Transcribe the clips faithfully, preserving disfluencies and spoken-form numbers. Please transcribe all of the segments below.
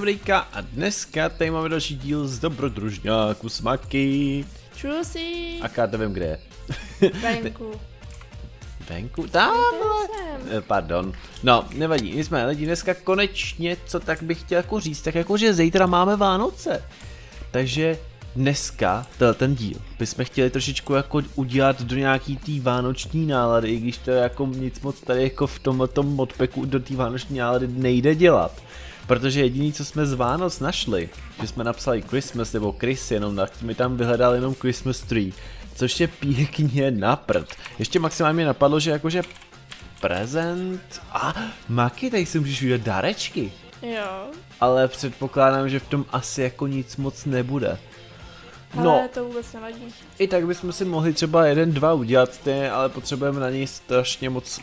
Dobrejka a dneska tady máme další díl z dobrodružňáku s Makky Čusí. A ká, nevím kde je. Venku. Venku? Tam, pardon. No, nevadí, my jsme lidi dneska konečně, co tak bych chtěl jako říct, tak jako že zítra máme Vánoce. Takže dneska ten díl bychom chtěli trošičku jako udělat do nějaký té vánoční nálady, i když to jako nic moc tady jako v tomto modpeku do té vánoční nálady nejde dělat. Protože jediné, co jsme z Vánoc našli, že jsme napsali Christmas nebo Chris, jenom tak mi tam vyhledal jenom Christmas tree, což je pěkně na prd. Ještě maximálně napadlo, že jakože prezent a Makky, tady si můžeš udělat dárečky. Jo. Ale předpokládám, že v tom asi jako nic moc nebude. Ale no, to vůbec nevadí. I tak bychom si mohli třeba jeden, dva udělat, ty, ale potřebujeme na něj strašně moc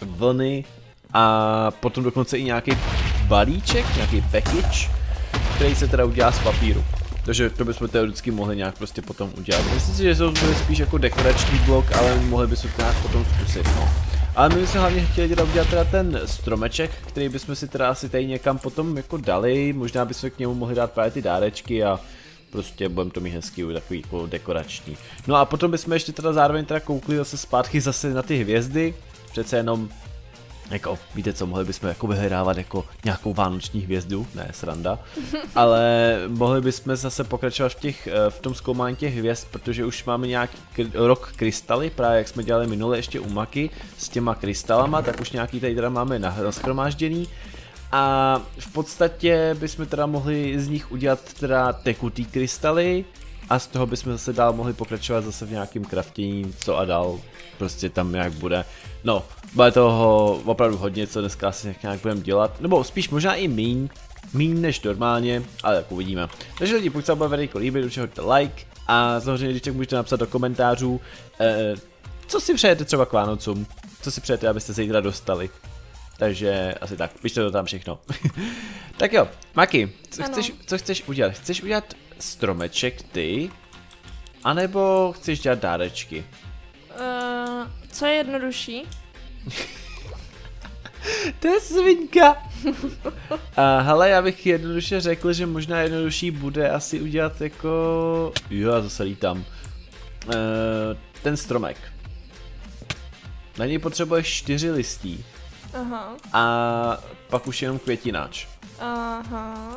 vlny a potom dokonce i nějaký balíček, nějaký package, který se teda udělá z papíru. Takže to bychom teoreticky mohli nějak prostě potom udělat. Myslím si, že to bude spíš jako dekorační blok, ale mohli bychom to nějak potom zkusit, no. Ale my bychom hlavně chtěli teda udělat teda ten stromeček, který bychom si teda asi tady někam potom jako dali, možná bychom k němu mohli dát právě ty dárečky a prostě budeme to mít hezký, takový jako dekorační. No a potom bychom ještě teda zároveň teda koukli zase zpátky zase na ty hvězdy, přece jenom jako, víte co, mohli bychom jako vyhledávat jako nějakou vánoční hvězdu, ne sranda, ale mohli bychom zase pokračovat v, těch, v tom zkoumání těch hvězd, protože už máme nějaký rok krystaly, právě jak jsme dělali minule ještě u Makky s těma krystalama, tak už nějaký tady teda máme nashromážděný. A v podstatě bychom teda mohli z nich udělat teda tekutý krystaly a z toho bychom zase dál mohli pokračovat zase v nějakým craftění, co a dál, prostě tam nějak bude. No, bude toho opravdu hodně, co dneska asi nějak budeme dělat, nebo spíš možná i míň, míň než normálně, ale tak uvidíme. Takže lidi, pokud se vám bude video líbit, určitě hoďte like a samozřejmě když tak můžete napsat do komentářů, eh, co si přejete třeba k Vánocům, co si přejete, abyste se zítra dostali. Takže asi tak, pište to tam všechno. Tak jo, Makky, co chceš, co chceš udělat? Chceš udělat stromeček ty? A nebo chceš dělat dárečky? Uh, co je jednodušší? To je svinka! uh, hele, já bych jednoduše řekl, že možná jednodušší bude asi udělat jako... Jo, já zase lítám. Uh, ten stromek. Na něj potřebuješ čtyři listí. Aha. A pak už jenom květináč. Aha.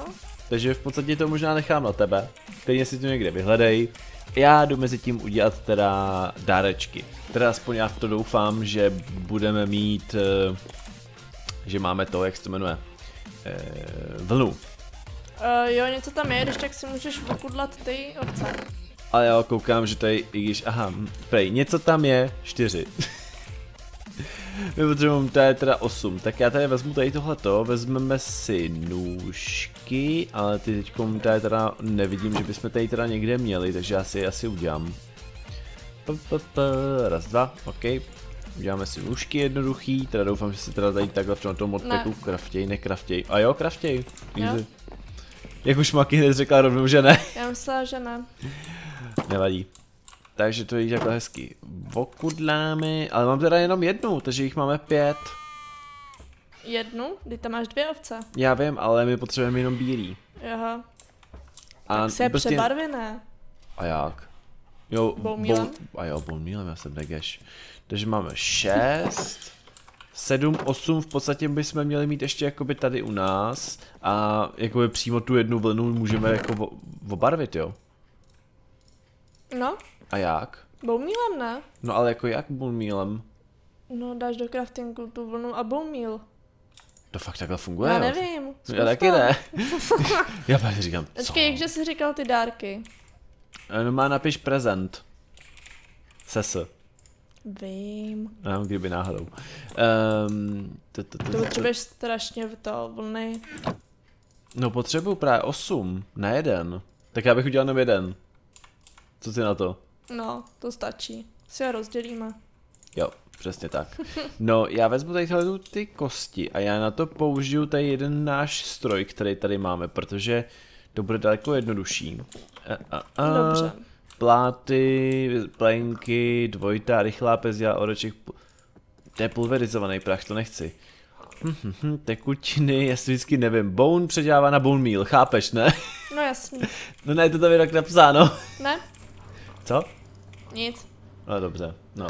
Takže v podstatě to možná nechám na tebe. Stejně si to někde vyhledej. Já jdu mezi tím udělat teda dárečky. Teda aspoň já v to doufám, že budeme mít, že máme to, jak se to jmenuje, vlnu. Uh, jo, něco tam je, když tak si můžeš vokudlat ty ovce. Ale já koukám, že tady, i když, aha, prej, něco tam je, čtyři. My potřebujeme, to je teda osm, tak já tady vezmu tady tohleto, vezmeme si nůžky, ale ty teďkom tady teda nevidím, že bychom tady teda někde měli, takže já si je asi udělám. Raz, dva, ok. Uděláme si nůžky jednoduchý, teda doufám, že se teda tady takhle v tomto modpeku kraftěj, nekraftěj. A jo, kraftěj. Jak už Makky hned řekla rovnou, že ne. Já myslela, že ne. Nevadí. Takže to je jako hezky okudláme, ale mám teda jenom jednu, takže jich máme pět. Jednu? Ty tam máš dvě ovce. Já vím, ale my potřebujeme jenom bílý. Aha. A tak se prostě... přebarví, ne? A jak? Jo, boumílem? Bo... A jo, boumílem, já jsem degeš. Takže máme šest, sedm, osm, v podstatě bychom měli mít ještě jakoby tady u nás. A jakoby přímo tu jednu vlnu můžeme jako obarvit, jo? No. A jak? Boumílem, ne? No ale jako jak boumílem? No dáš do craftingu tu vlnu a boumíl. To fakt takhle funguje? Já nevím. No, já taky ne. Já právě říkám, co? Ačkej, jakže jsi říkal ty dárky? No má napiš prezent. Ses. Vím. No, kdyby náhodou. Um, to, to, to, to potřebuješ strašně v to vlny. No potřebuju právě osm, na jeden. Tak já bych udělal jenom jeden. Co ty na to? No, to stačí. Si je rozdělíme. Jo, přesně tak. No, já vezmu tady ty kosti a já na to použiju tady jeden náš stroj, který tady máme, protože to bude daleko jednodušší. A, a, a, Dobře. Pláty, plenky, dvojitá, rychlá pezdělá, oreček. To je pulverizovaný prach, to nechci. Tekutiny, já si vždycky nevím. Bone předělává na bone meal, chápeš, ne? No jasně. No ne, to tam je tak napsáno. Ne. Co? Nic. No dobře, no.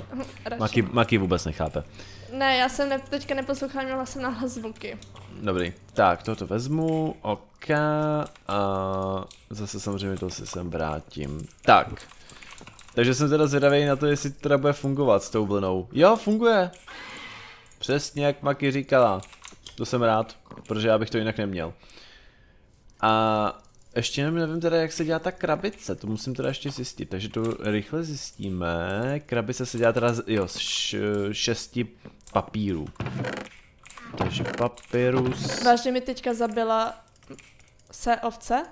Makky, Makky vůbec nechápe. Ne, já jsem ne, teďka neposlouchala, měla jsem nahlas zvuky. Dobrý, tak toto vezmu, ok. A zase samozřejmě to si sem vrátím. Tak. Takže jsem teda zvědavý na to, jestli to teda bude fungovat s tou vlnou. Jo, funguje. Přesně jak Makky říkala. To jsem rád, protože já bych to jinak neměl. A ještě nevím teda, jak se dělá ta krabice, to musím teda ještě zjistit, takže to rychle zjistíme. Krabice se dělá teda jo, z šesti papírů. Takže papírus... Vážně mi teďka zabila se ovce?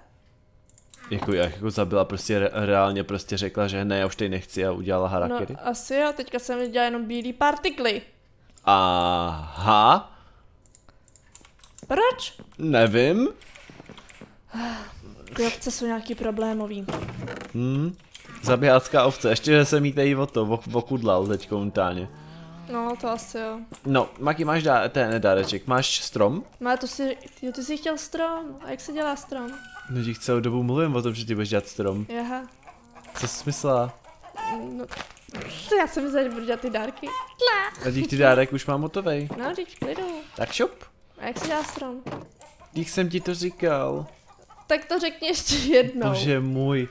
Jako, jako zabila, prostě re, reálně prostě řekla, že ne, já už tady nechci a udělala harakiri. No asi jo, teďka jsem viděla jenom bílý partikly. Aha. Proč? Nevím. Ty ovce jsou nějaký problémový. Hmm, zaběhácká ovce, ještě že jsem jí tady o to okudlal teď momentálně. No to asi jo. No, Makky, máš dá, ten dáreček, máš strom? Má, to si, ty, ty jsi chtěl strom, a jak se dělá strom? No ti celou dobu mluvím o tom, že ty budeš dělat strom. Jaha. Co jsi myslela? No, já jsem myslela, že budu dělat ty dárky. A dík ty dárek už mám hotovej. No, dík, klidu. Tak šup. A jak se dělá strom? Dík jsem ti to říkal. Tak to řekni ještě jednou. Bože můj.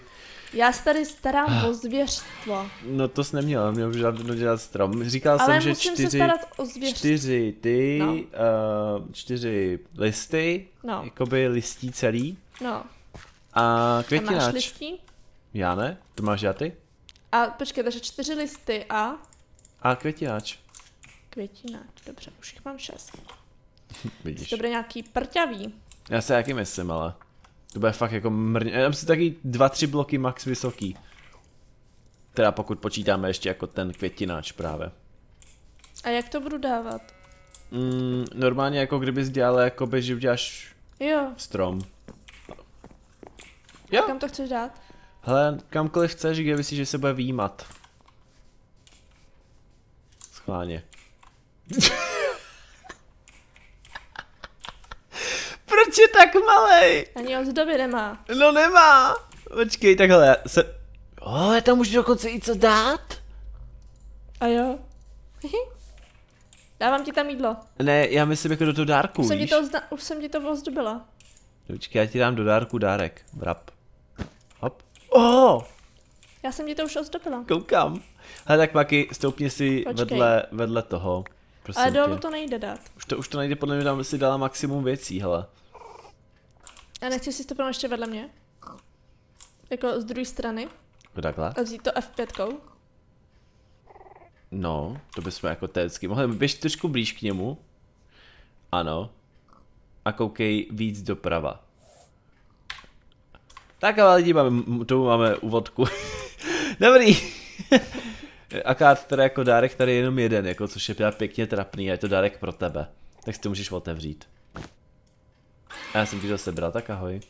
Já se tady starám o zvěřstvo. No to jsi neměla, měl už dávno dělat strom. Říkal ale jsem, že čtyři, se starat o čtyři ty, no. uh, čtyři listy, no. Jakoby listí celý. No. A květináč. A máš listí? Já ne, to máš já ty. A počkej, takže čtyři listy a? A květináč. Květináč, dobře, už jich mám šest. Vidíš. To bude nějaký prťavý. Já se jaký myslím, ale. To bude fakt jako mrně, já si taky dva, tři bloky max vysoký. Teda pokud počítáme ještě jako ten květináč právě. A jak to budu dávat? Mm, normálně jako kdybys dělala jakoby, že uděláš jo. Strom. Jo. A kam to chceš dát? Hele, kamkoliv chceš, kde myslíš, že se bude výjímat. Schválně. Proč je tak malej? Ani ozdoby nemá. No nemá. Počkej, takhle já se... O, já tam můžu dokonce i co dát? A jo. Dávám ti tam jídlo. Ne, já myslím jako do toho dárku, už jsem, to ozna... už jsem ti to ozdobila. Počkej, já ti dám do dárku dárek. Vrap. Hop. Oh! Já jsem ti to už ozdobila. Koukám. Hele tak Makky, stoupni si vedle, vedle toho. Prosím, ale dolů to nejde dát. Už to, už to nejde, podle mě tam si dala maximum věcí, hele. A nechci si stopnout ještě vedle mě? Jako z druhé strany? Takhle? A vzít to F pět. No, to bychom jako teoreticky mohli, běž trošku blíž k němu. Ano. A koukej víc doprava. Tak ale lidi, máme, tomu máme úvodku. Dobrý. Akát teda jako dárek tady je jenom jeden, jako, což je pěkně trapný a je to dárek pro tebe. Tak si to můžeš otevřít. A já jsem ti to sebral, tak ahoj.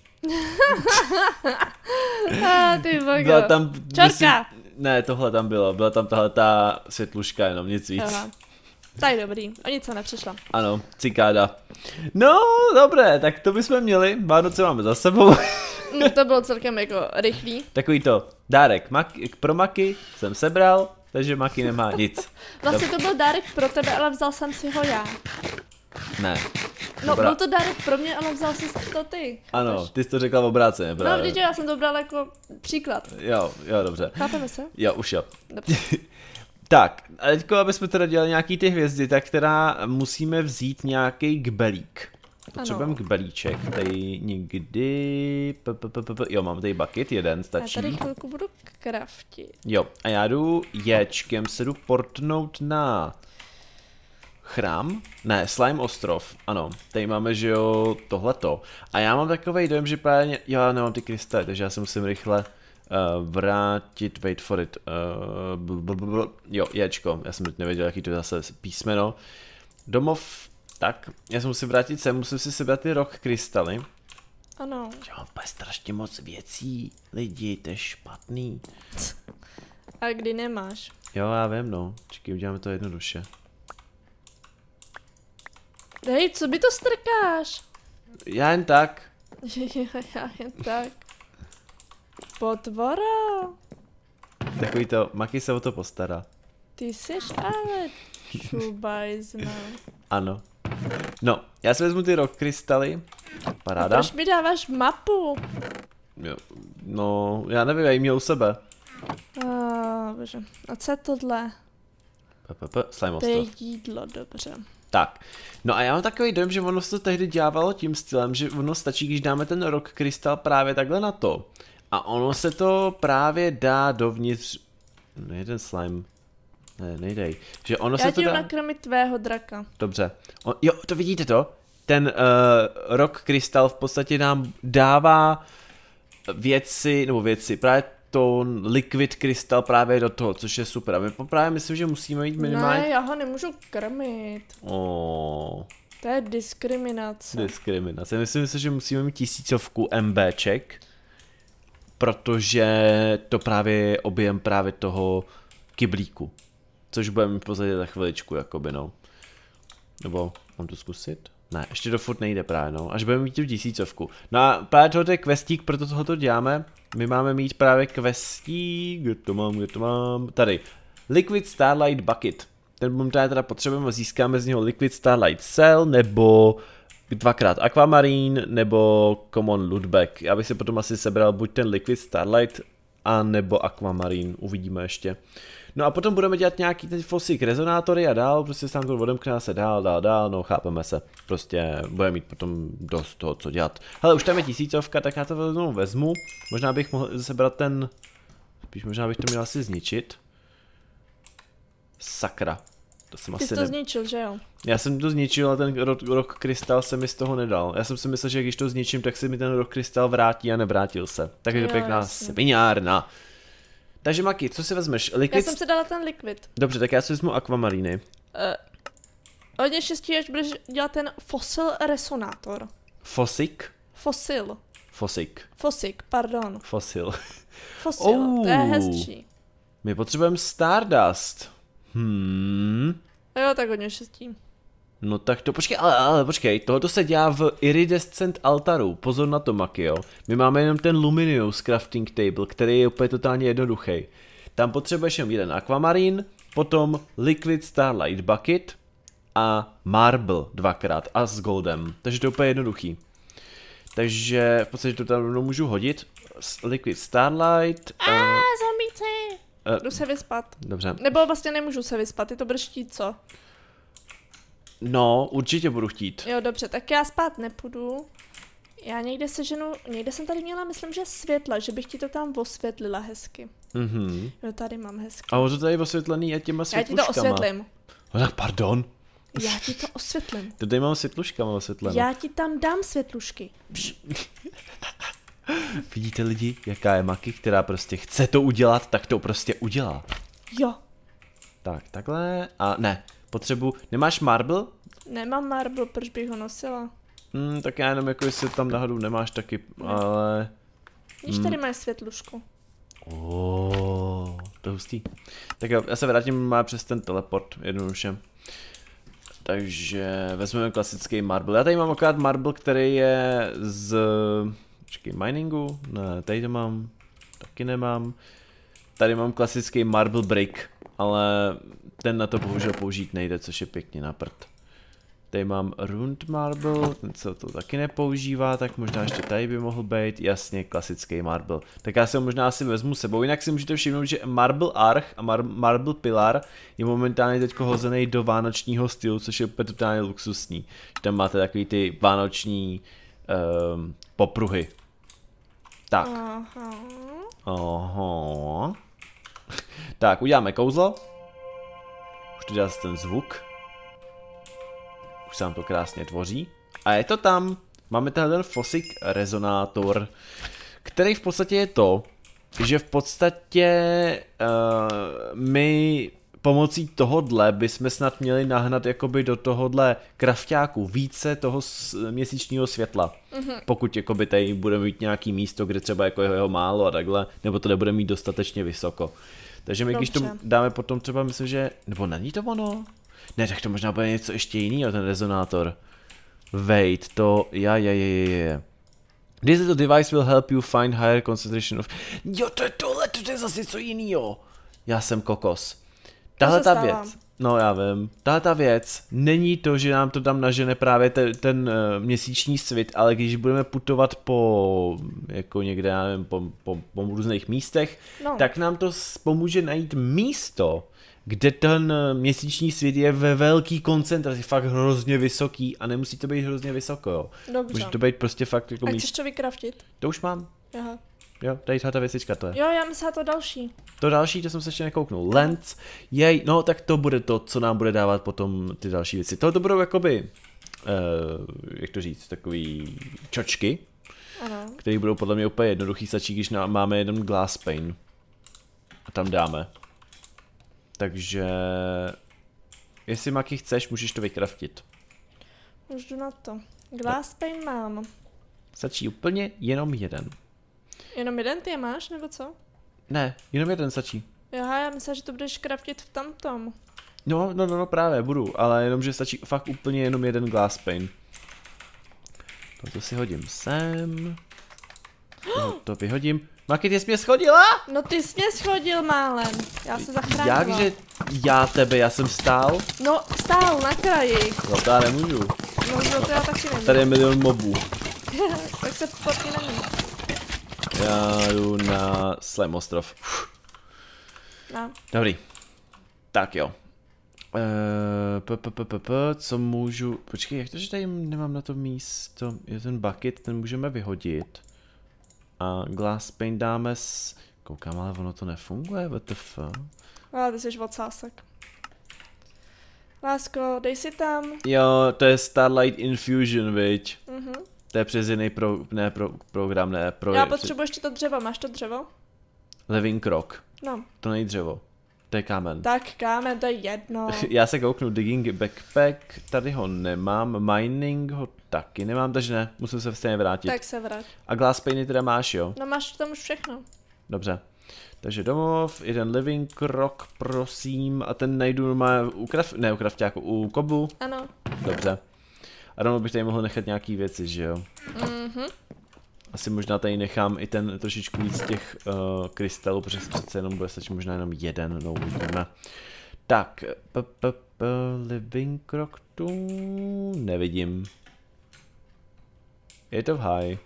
ah, ty bogo. Tam, si, ne, tohle tam bylo, byla tam tahle ta světluška, jenom nic víc. Aha. Tak dobrý, o nic se nepřišla. Ano, cikáda. No, dobré, tak to bychom měli, Vánoce máme za sebou. No, to bylo celkem jako rychlý. Takový to, dárek Makky, pro Makky jsem sebral. Takže Makky nemá nic. Vlastně to byl dárek pro tebe, ale vzal jsem si ho já. Ne. No Dobrá. Byl to dárek pro mě, ale vzal jsi to ty. Chápeš? Ano, ty jsi to řekla v obráceně. No vždyť já jsem to brala jako příklad. Jo, jo, dobře. Chápeme se? Jo, už jo. Dobře. Tak, a teďko, abychom teda dělali nějaký ty hvězdy, tak teda musíme vzít nějaký gbelík. Potřebujeme gbelíček, tady nikdy, p -p -p -p -p. Jo, mám tady bucket, jeden stačí. Já tady chvilku budu craftit. Jo, a já jdu ječkem, se jdu portnout na chrám, ne, Slime Ostrov, ano, tady máme, že jo, tohleto. A já mám takovej dojem, že právě, já nemám ty krystaly, takže já se musím rychle uh, vrátit, wait for it, uh, bl -bl -bl -bl. Jo, ječko, já jsem teď nevěděl, jaký to je zase písmeno, domov. Tak, já se musím vrátit sem, musím si sebrat ty rock krystaly. Ano. Já mám strašně moc věcí, lidi, to je špatný. A kdy nemáš? Jo, já vím, no. Čekaj, uděláme to jednoduše. Hej, co by to strkáš? Já jen tak. Já jen tak. Potvora. Takový to, Makky se o to postará. Ty seš ale čubajzna. Ano. No, já si vezmu ty rock krystaly. Paráda. A proč mi dáváš mapu? Jo, no, já nevím, já ji měl u sebe. Oh, bože. A co je tohle? Slime Ostrov. To je jídlo, dobře. Tak, no a já mám takový dojem, že ono se to tehdy dělávalo tím stylem, že ono stačí, když dáme ten rock krystal právě takhle na to. A ono se to právě dá dovnitř... No jeden slime... Ne, nejdej. Že ono já se to dá... nakrmit tvého draka. Dobře. On... Jo, to vidíte to? Ten uh, rock krystal v podstatě nám dává věci, nebo věci, právě to liquid krystal právě do toho, což je super. A my právě myslím, že musíme jít minimálně... Ne, já ho nemůžu krmit. Oh. To je diskriminace. Diskriminace. Myslím si, že musíme mít tisícovku MBček. Protože to právě je objem právě toho kyblíku. Což budeme mít pozadě za chviličku, jakoby no. Nebo mám to zkusit? Ne, ještě to furt nejde právě no, až budeme mít tu tisícovku. No a právě tohle je questík, proto tohoto děláme. My máme mít právě questík, kde to mám, kde to mám, tady. Liquid Starlight Bucket. Ten momentálně teda potřebujeme, získáme z něho Liquid Starlight Cell, nebo dvakrát Aquamarine, nebo Common Lootback. Já bych si potom asi sebral buď ten Liquid Starlight, a nebo Aquamarine, uvidíme ještě. No a potom budeme dělat nějaký ten Fossil Resonátory a dál, prostě se nám to odemkne se dál, dál, dál, no chápeme se. Prostě budeme mít potom dost toho, co dělat. Hele, už tam je tisícovka, tak já to vezmu, vezmu. Možná bych mohl sebrat ten... Spíš možná bych to měl asi zničit. Sakra. To jsem Ty asi jsi to ne... zničil, že jo? Já jsem to zničil, ale ten rock krystal se mi z toho nedal. Já jsem si myslel, že když to zničím, tak se mi ten rock krystal vrátí a nevrátil se. Tak je to pěkná sviňárna. Takže Makky, co si vezmeš? Liquid... Já jsem si dala ten liquid. Dobře, tak já si vezmu Aquamariny. Uh, hodně štěstí, až budeš dělat ten Fossil Resonátor. Fosik? Fosil. Fosik. Fosik, pardon. Fosil. Fosil, oh, to je hezčí. My potřebujeme Stardust. Hmm. Jo, tak hodně štěstí. No tak to, počkej, ale, ale počkej, tohoto se dělá v Iridescent Altaru, pozor na to Makky, jo. My máme jenom ten Luminous Crafting Table, který je úplně totálně jednoduchý. Tam potřebuješ jen jeden Aquamarine, potom Liquid Starlight Bucket a Marble dvakrát a s Goldem, takže to je úplně jednoduchý. Takže v podstatě to tam rovnou můžu hodit, Liquid Starlight a... a... zombíci! A... Jdu se vyspat. Dobře. Nebo vlastně nemůžu se vyspat, ty to budeš chtít, co? No, určitě budu chtít. Jo, dobře, tak já spát nepůjdu. Já někde seženu, někde jsem tady měla, myslím, že světla, že bych ti to tam osvětlila hezky. Mhm. Jo, tady mám hezky. A to tady osvětlený a těma světluškama. Já ti to osvětlím. No, pardon. Já ti to osvětlím. To tady mám světluškama osvětlené. Já ti tam dám světlušky. Vidíte lidi, jaká je Makky, která prostě chce to udělat, tak to prostě udělá. Jo. Tak, takhle a ne. Potřebu... Nemáš marble? Nemám marble, proč bych ho nosila? Hmm, tak já jenom jako jestli tam náhodou nemáš taky, ale... Víš, hmm. tady máš světlušku. Oooo, to je hustý. Tak jo, já se vrátím má přes ten teleport, jednoduše. Takže vezmeme klasický marble. Já tady mám akorát marble, který je z... Počkej, miningu? Ne, tady to mám. Taky nemám. Tady mám klasický marble brick, ale... Ten na to bohužel použít nejde, což je pěkně na prd. Tady mám Rund Marble, ten se to taky nepoužívá, tak možná ještě tady by mohl být, jasně, klasický Marble. Tak já se ho možná asi vezmu sebou, jinak si můžete všimnout, že Marble Arch a Mar Marble Pilar je momentálně teď hozený do vánočního stylu, což je totálně luxusní. Tam máte takový ty vánoční um, popruhy. Tak. Aha. Aha. Tak, uděláme kouzlo. Už to dělá ten zvuk. Už se nám to krásně tvoří. A je to tam. Máme tady ten Fossil Resonátor, který v podstatě je to, že v podstatě uh, my pomocí tohodle bychom snad měli nahnat jakoby do tohodle krafťáku více toho měsíčního světla. Mm-hmm. Pokud jakoby tady bude mít nějaký místo, kde třeba jako jeho málo a takhle, nebo to nebude mít dostatečně vysoko. Takže my, dobře, když to dáme potom třeba, myslím, že... Nebo není to ono? Ne, tak to možná bude něco ještě jiného, ten rezonátor. Wait, to... Ja, ja, ja, ja. This little device will help you find higher concentration of... Jo, to je tohle, to je zase něco jiného. Já jsem kokos. Tahle ta věc... No já vím. Tahle ta věc není to, že nám to tam nažene právě ten, ten uh, měsíční svit, ale když budeme putovat po jako někde, já nevím, po, po, po různých místech, no. Tak nám to pomůže najít místo, kde ten měsíční svět je ve velký koncentraci, fakt hrozně vysoký a nemusí to být hrozně vysoko, jo. Dobře. Může to být prostě fakt jako míst... A chceš to vykraftit? To už mám. Aha. Jo, tady ta věcička to je. Jo, já myslím to další. To další, to jsem se ještě nekouknul. Lens, jej, no tak to bude to, co nám bude dávat potom ty další věci. To budou jakoby, uh, jak to říct, takový čočky, které budou podle mě úplně jednoduchý, stačí, když máme jeden Glass Pane. A tam dáme. Takže, jestli Makky chceš, můžeš to vykraftit. Už jdu na to. Glass Pane mám. Stačí úplně jenom jeden. Jenom jeden ty je máš, nebo co? Ne, jenom jeden stačí. Aha, já myslím, že to budeš kraftit v tamtom. No, no, no, no, právě, budu, ale jenom, že stačí fakt úplně jenom jeden Glass Pane. To si hodím sem. No, to vyhodím. Makky, ty jsi mě schodila? No ty jsi mě schodil málem, já se zachránila. Jakže já tebe, já jsem stál? No, stál na kraji. No to já nemůžu. No, no to já taky nemůžu. Tady je milion mobů. Tak se potí na mě. Já jdu na Slime Ostrov. No. Dobrý. Tak jo. Co můžu... Počkej, jak to, že tady nemám na to místo? Je ten bucket, ten můžeme vyhodit. A Glass Pane dáme s... Koukám, ale ono to nefunguje, W T F. Ale ty jsi odsásek. Lásko, dej si tam. Jo, to je Starlight Infusion, viď? Mhm. To je přes jiný pro, ne, pro, program, ne, pro... Já potřebuji ještě to dřevo, máš to dřevo? Living Rock. No. To není dřevo, to je kámen. Tak kámen, to je jedno. Já se kouknu, digging backpack, tady ho nemám, mining ho taky nemám, takže ne, musím se stejně vrátit. Tak se vrát. A Glass Pane teda máš, jo? No máš tam už všechno. Dobře. Takže domov, jeden Living Rock, prosím, a ten najdu normálně u kraft, ne u krafťáku, u kobu. Ano. Dobře. A rovnou bych tady mohl nechat nějaký věci, že jo? Mm-hmm. Asi možná tady nechám i ten trošičku víc těch uh, krystalů, protože přece jenom bude stačit možná jenom jeden, no uvidíme. Tak, p -p -p Living Rock tu nevidím. Je to v háji.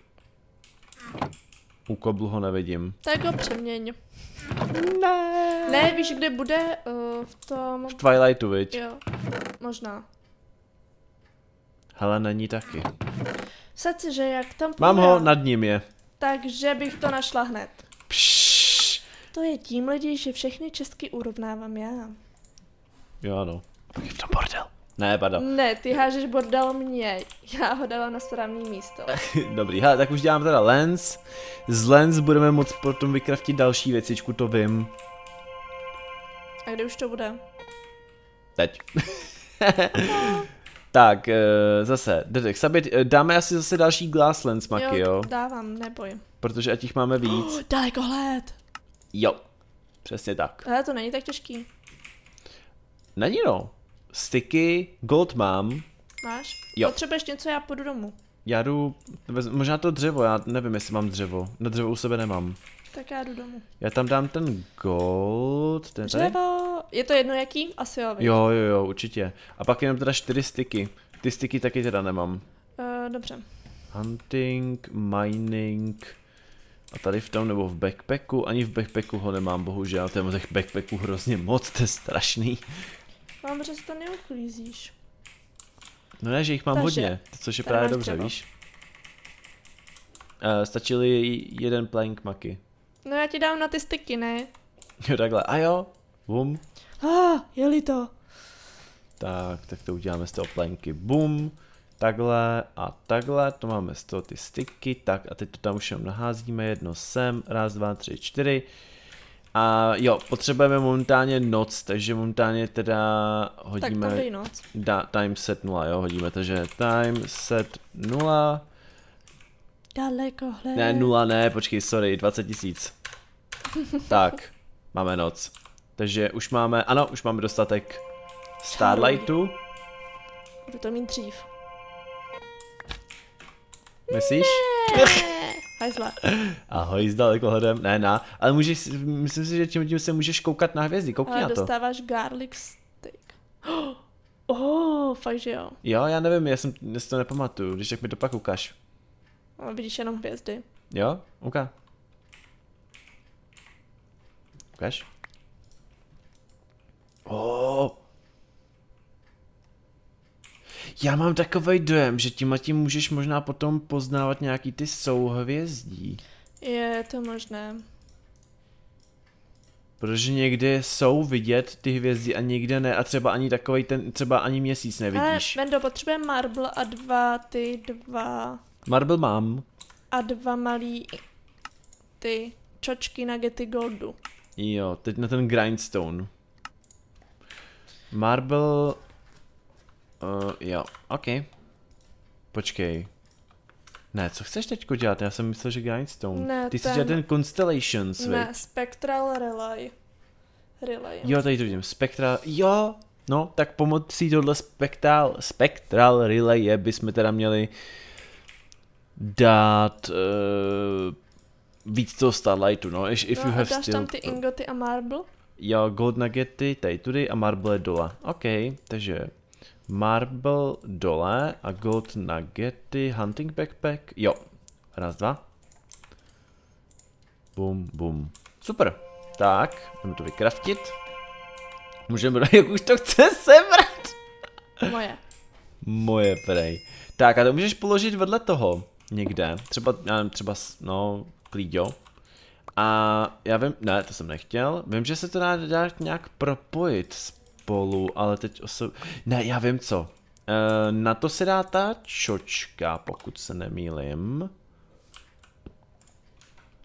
U koblu ho nevidím. Tak ho přeměň. Ne. Ne, víš, kde bude? Uh, v tom... V Twilightu, viď? Jo, možná. Hele, není taky. Seci, že jak tam půjde. Mám ho, nad ním je. Takže bych to našla hned. Pšš. To je tím lidi, že všechny česky urovnávám já. Jo, ano. Taky v tom bordel. Ne, pardon. Ne, ty hážeš bordel mě. Já ho dala na správné místo. Dobrý, hele, tak už dělám teda lens. Z lens budeme moct potom vykraftit další věcičku, to vím. A kde už to bude? Teď. No. Tak, zase, Dedek, dáme asi zase další Glass Lens, Makky, jo? Jo, dávám, neboj. Protože ať jich máme víc. Oh, dalekohled! Jo, přesně tak. Ale to není tak těžký. Není no. Sticky, gold mám. Máš? Jo. Potřebuješ něco, já půjdu domů. Já jdu, možná to dřevo, já nevím, jestli mám dřevo. Na dřevo u sebe nemám. Tak já jdu domů. Já tam dám ten gold, ten dřevo. Tady? Je to jedno jaký? Asi jo. Jo, jo, jo, určitě. A pak jenom teda čtyři styky. Ty styky taky teda nemám. Uh, dobře. Hunting, mining. A tady v tom nebo v backpacku? Ani v backpacku ho nemám, bohužel. To je těch backpacků hrozně moc, to je strašný. Mám, že to neuklízíš. No ne, že jich mám takže, hodně, což je právě dobře, dřevo. Víš. Uh, stačili jeden plank, Makky. No já ti dám na ty styky, ne? Jo takhle, a jo, bum. Ah, jeli to. Tak, tak to uděláme z toho plenky, bum. Takhle a takhle, to máme z toho ty styky, tak a teď to tam už jenom naházíme, jedno sem, raz, dva, tři, čtyři. A jo, potřebujeme momentálně noc, takže momentálně teda hodíme... Tak to noc. Da, time set nula, jo, hodíme, takže time set nula. Dalekohled. Ne, nula ne, počkej, sorry, dvacet tisíc. Tak, máme noc. Takže už máme, ano, už máme dostatek Starlightu. Budu to mít dřív. Myslíš? Hajzla. Ahoj, s dalekohledem. Ne, na. Ale můžeš, myslím si, že tím, tím se můžeš koukat na hvězdy. Koukni ale na to. Dostáváš garlic steak. Oh, fakt, že jo. Jo, já nevím, já jsem já si to nepamatuju. Když tak mi to pak ukáž. Ale vidíš jenom hvězdy. Jo, ukáž. Ukáž. Oh. Já mám takový dojem, že tím a tím můžeš možná potom poznávat nějaký ty souhvězdí. Je to možné. Protože někdy jsou vidět ty hvězdy a někde ne a třeba ani takovej ten, třeba ani měsíc nevidíš. Ale Mendo, potřebujeme marble a dva ty dva... Marble mám. A dva malý ty čočky na Getty Goldu. Jo, teď na ten Grindstone. Marble... Uh, jo, ok. Počkej. Ne, co chceš teďko dělat? Já jsem myslel, že Grindstone. Ne, ty ten... chceš dělat ten Constellations, ne, viď? Spectral Relay. Relay. Jo, tady to vidím. Spectral... Jo! No, tak pomocí tohle Spectral... Spectral Relay je, bychom teda měli... dát... Uh, víc toho Starlightu, no. If, if no, you have dáš still... tam ty ingoty a marble? Jo, gold nuggety, tady tudy a marble dole. Ok, takže... Marble dole a gold nuggety, hunting backpack, jo, raz, dva. Bum, bum, super, tak, jdeme to vykraftit. Můžeme, jak už to chce sebrat. Moje. Moje, prej. Tak a to můžeš položit vedle toho někde, třeba, já nevím, třeba, no, klíďo. A já vím, ne, to jsem nechtěl, vím, že se to dá, dá nějak propojit s Polu, ale teď osob... Ne, já vím co. E, na to se dá ta čočka, pokud se nemýlim.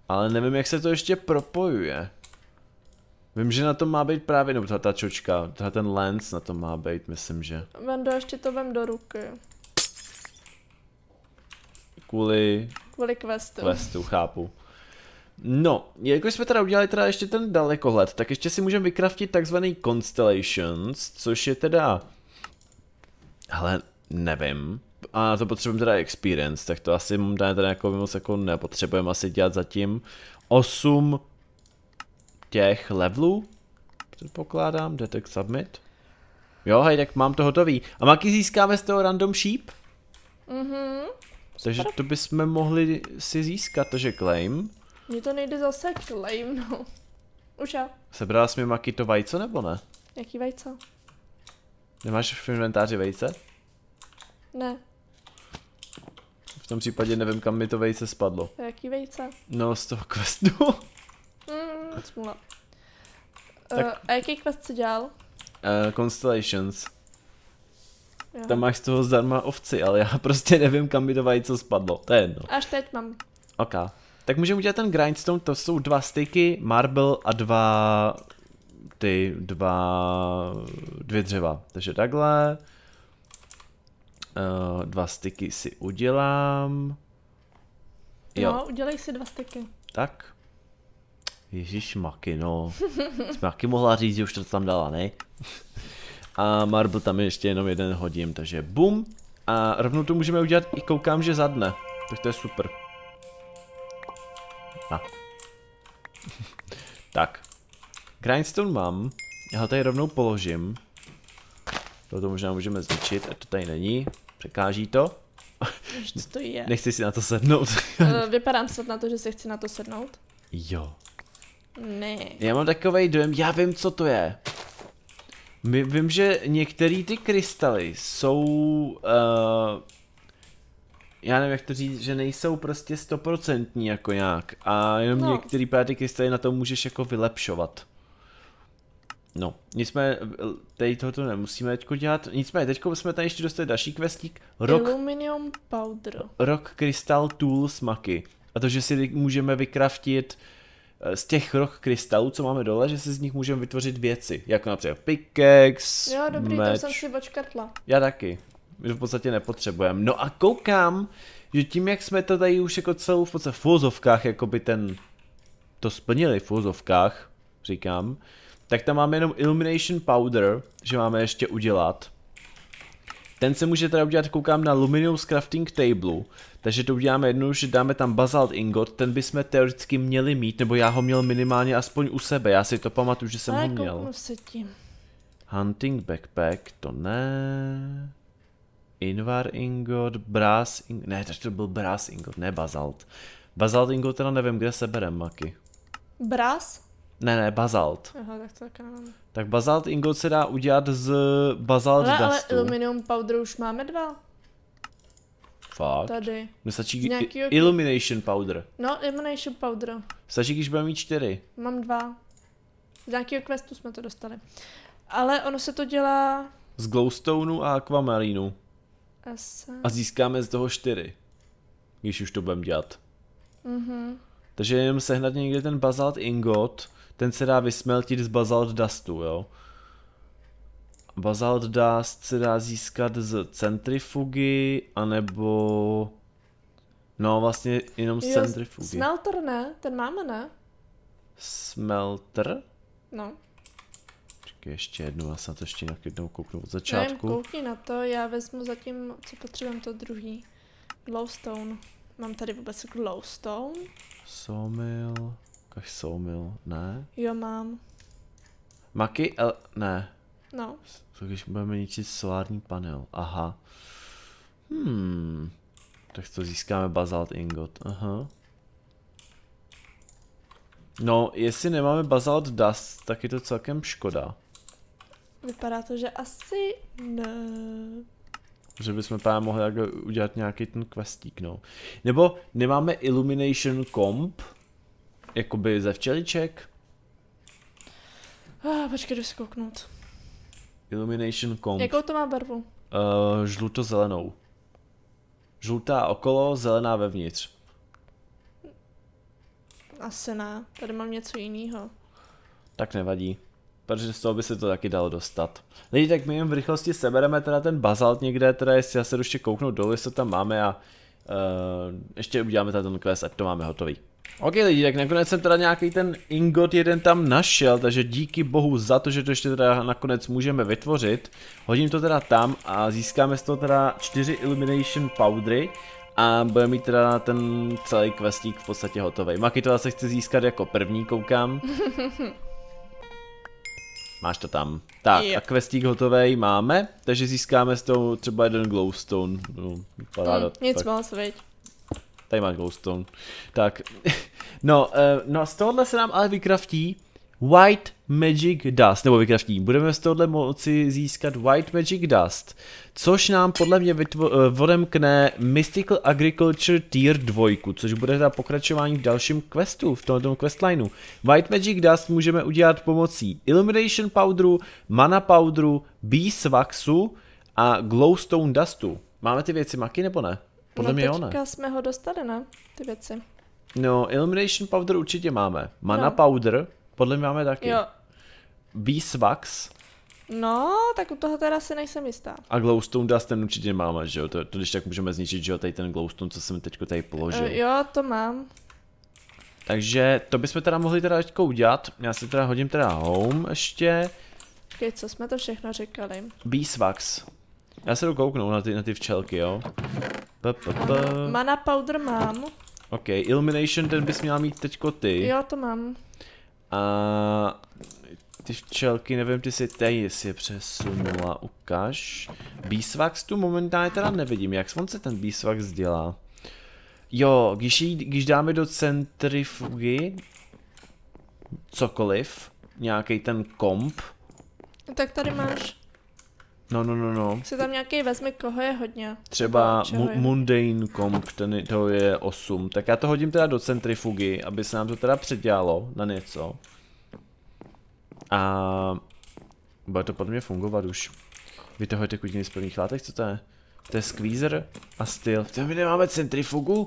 Ale nevím, jak se to ještě propojuje. Vím, že na to má být právě, no, ta čočka, ten lens na to má být, myslím, že. Vendo, ještě to vem do ruky. Kvůli... Kvůli questu. Questu, chápu. No, jakož jsme teda udělali teda ještě ten dalekohled, tak ještě si můžeme vykraftit takzvaný Constellations, což je teda... Hele, nevím. A to potřebujeme teda experience, tak to asi momentálně teda jako moc jako nepotřebujeme asi dělat zatím. osm těch levelů, předpokládám, detect submit. Jo, hej, tak mám to hotový. A Makky získáme z toho random sheep? Mhm. Takže to bychom mohli si získat, takže claim. Mně to nejde zase claim, no. Už já. Sebrala jsi mi, Makky, to vajco, nebo ne? Jaký vajco? Nemáš v inventáři vejce? Ne. V tom případě nevím, kam mi to vejce spadlo. A jaký vejce? No, z toho questu. Mm, smůla. Tak. Uh, a jaký quest jsi dělal? Uh, Constellations. Jo. Tam máš z toho zdarma ovci, ale já prostě nevím, kam mi to vajco spadlo. To je jedno. Až teď mám. Ok. Tak můžeme udělat ten grindstone, to jsou dva styky, marble a dva, ty dva, dvě dřeva. Takže takhle, uh, dva styky si udělám. Jo. No, udělej si dva styky. Tak. Ježíš, Makky, no. Makky mohla říct, že už to tam dala, ne? A marble tam je ještě jenom jeden hodím, takže bum. A rovnou to můžeme udělat i koukám, že za dne. Tak to je super. Tak, grindstone mám, já ho tady rovnou položím. Toto možná můžeme zničit, a to tady není, překáží to. Co to je? Nechci si na to sednout. Vypadám snad na to, že si chci na to sednout? Jo. Ne. Já mám takovej dojem, já vím, co to je. My, vím, že některé ty krystaly jsou... Uh, já nevím, jak to říct, že nejsou prostě stoprocentní jako nějak a jenom no. Některý právě ty krystaly na to můžeš jako vylepšovat. No, nicméně tady tohoto nemusíme teďko dělat, nicméně teďko jsme tady ještě dostali další questík. Rock, Illumination Powder. Rock Crystal Tools Makky. A to, že si můžeme vykraftit z těch rock krystalů, co máme dole, že si z nich můžeme vytvořit věci, jako například pickaxe, jo, dobrý, meč. To jsem si počkrtla. Já taky. My to v podstatě nepotřebujeme. No a koukám, že tím, jak jsme to tady už jako celou v podstatě v úzovkách, jako by ten... To splnili v úzovkách, říkám. tak tam máme jenom Illumination Powder, že máme ještě udělat. Ten se může teda udělat, koukám na Luminous Crafting Table, takže to uděláme jednou, že dáme tam Basalt Ingot, ten bychom teoreticky měli mít, nebo já ho měl minimálně aspoň u sebe, já si to pamatuju, že jsem ho měl. Hunting Backpack, to ne... Invar Ingot, Brass Ingot, ne, to byl Brass Ingot, ne Basalt. Basalt Ingot teda nevím, kde se bereme, Makky. Brass? Ne, ne, Basalt. Aha, tak to taky nevím. Tak Basalt Ingot se dá udělat z Basalt Dustu. Ale Illuminum Powder už máme dva. Fakt? Tady. Mně stačí nějakýho... Illumination Powder. No, Illumination Powder. Stačí, když budeme mít čtyři. Mám dva. Z nějakého questu jsme to dostali. Ale ono se to dělá... Z Glowstoneu a Aquamarinu. Asi. A získáme z toho čtyři. Když už to budeme dělat. Mhm. Takže jenom sehnat někde ten Basalt Ingot, ten se dá vysmeltit z Basalt Dustu, jo. Basalt Dust se dá získat z centrifugy, anebo... No vlastně jenom z centrifugy. Smelter ne, ten máme ne? Smelter? No. Čekaj ještě jednou, já se na to ještě jednou kouknu od začátku. Nevím, koukni na to, já vezmu zatím, co potřebujeme, to druhý. Glowstone. Mám tady vůbec glowstone? Sawmill, kaž sawmill, ne? Jo, mám. Makky, ale ne. No. Tak když budeme ničit solární panel, aha. Hmm. Tak to získáme Basalt Ingot, aha. No, jestli nemáme Basalt Dust, tak je to celkem škoda. Vypadá to, že asi ne. Že bychom právě mohli udělat nějaký ten questík, no. Nebo nemáme Illumination Comp? Jakoby ze včeliček? Ah, počkej, jdu si kouknout. Illumination Comp. Jakou to má barvu? Uh, žluto-zelenou. Žlutá okolo, zelená vevnitř. Asi ne, tady mám něco jiného. Tak nevadí. Protože z toho by se to taky dalo dostat. Lidi, tak my jim v rychlosti sebereme teda ten bazalt někde, teda jestli já se ještě kouknu dolů, jestli to tam máme a uh, ještě uděláme ten quest, ať to máme hotový. Ok lidi, tak nakonec jsem teda nějaký ten ingot jeden tam našel, takže díky bohu za to, že to ještě teda nakonec můžeme vytvořit. Hodím to teda tam a získáme z toho teda čtyři Illumination Powdery. A budeme mít teda ten celý questík v podstatě hotový. Makky, to se chce získat jako první, koukám. Máš to tam. Tak, yep. A questík hotový máme, takže získáme z toho třeba jeden glowstone. No, paráda, mm, nic moc, viď. Tady mám glowstone. Tak, no, no z tohohle se nám ale vykraftí White Magic Dust, nebo vykraftí. Budeme z tohohle moci získat White Magic Dust, což nám podle mě odemkne Mystical Agriculture Tier dva, což bude za pokračování v dalším questu, v tomto questlineu. White Magic Dust můžeme udělat pomocí Illumination Powderu, Mana Powderu, Beeswaxu a Glowstone Dustu. Máme ty věci, Makky, nebo ne? Podle no, mě jo, ne. Teďka jsme ho dostali, ne? Ty věci. No, Illumination Powder určitě máme. Mana no. Powder... Podle mě máme taky. Jo. Beeswax. No, tak u toho teda si nejsem jistá. A Glowstone Dust ten určitě máme, že jo? To, to když tak můžeme zničit, že jo, tady ten Glowstone, co jsem teď tady položil. E, jo, to mám. Takže to bychom teda mohli teda teďko udělat. Já si teda hodím teda home ještě. Počkej, co jsme to všechno říkali? Beeswax. Já se jdu kouknout na ty, na ty včelky, jo. P -p -p. Mana Powder mám. Ok, Illumination ten bys měla mít teďko ty. Jo, to mám. A ty včelky, nevím, ty si tady si je přesunula, ukaž. Beeswax tu momentálně teda nevidím, jak on se ten Beeswax dělá. Jo, když, jí, když dáme do centrifugy cokoliv, nějaký ten komp. Tak tady máš. No, no, no, no. Si tam nějaký vezmi, koho je hodně. Třeba je? Mundane Comp, ten, to je osm. Tak já to hodím teda do centrifugy, aby se nám to teda předělalo na něco. A... bude to podle mě fungovat už. Vytahujete kutiny z prvních látek, co to je? To je Squeezer a Styl. To my nemáme centrifugu?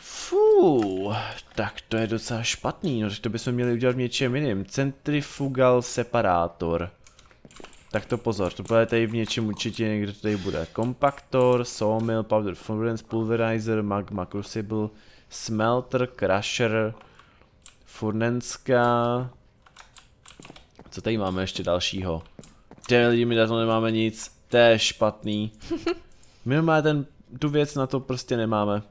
Fuu, tak to je docela špatný, no tak to bychom měli udělat v něčem jiným. Centrifugal Separátor. Tak to pozor, to bude tady v něčem určitě někde tady bude. Kompaktor, sawmill, powder furnace, pulverizer, magma crucible, smelter, crusher, furnenská, Co tady máme ještě dalšího? Těmi lidi, my na to nemáme nic. To je špatný. Minimálně ten, tu věc na to prostě nemáme.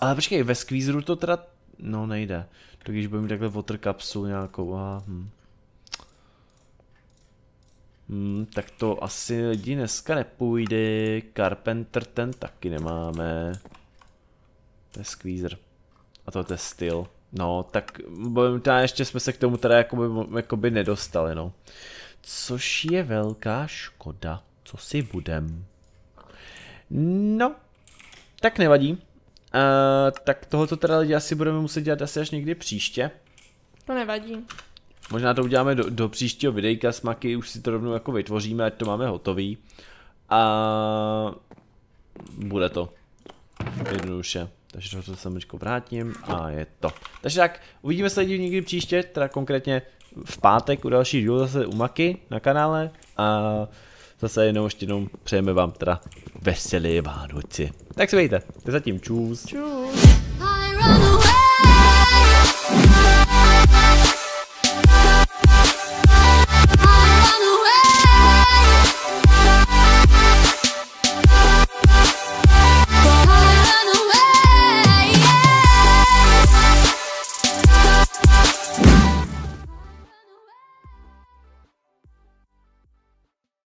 Ale počkej, ve Squeezeru to teda... No, nejde. To když budeme mít takhle water kapsu nějakou. Aha, hm. Hmm, tak to asi lidi dneska nepůjde. Carpenter ten taky nemáme. To je Squeezer. A to je styl. No, tak teda ještě jsme se k tomu teda jakoby, jakoby nedostali, no. Což je velká škoda. Co si budem? No, tak nevadí. Uh, tak tohoto teda lidi asi budeme muset dělat asi až někdy příště. To nevadí. Možná to uděláme do, do příštího videjka s Makky, už si to rovnou jako vytvoříme, ať to máme hotový. A bude to jednoduše. Takže to samičko vrátím a je to. Takže tak, uvidíme se lidi někdy příště, teda konkrétně v pátek u další dílu zase u Makky na kanále. A zase jenom ještě jednou přejeme vám teda veselé Vánoci. Tak se mějte, zatím čus. Čus.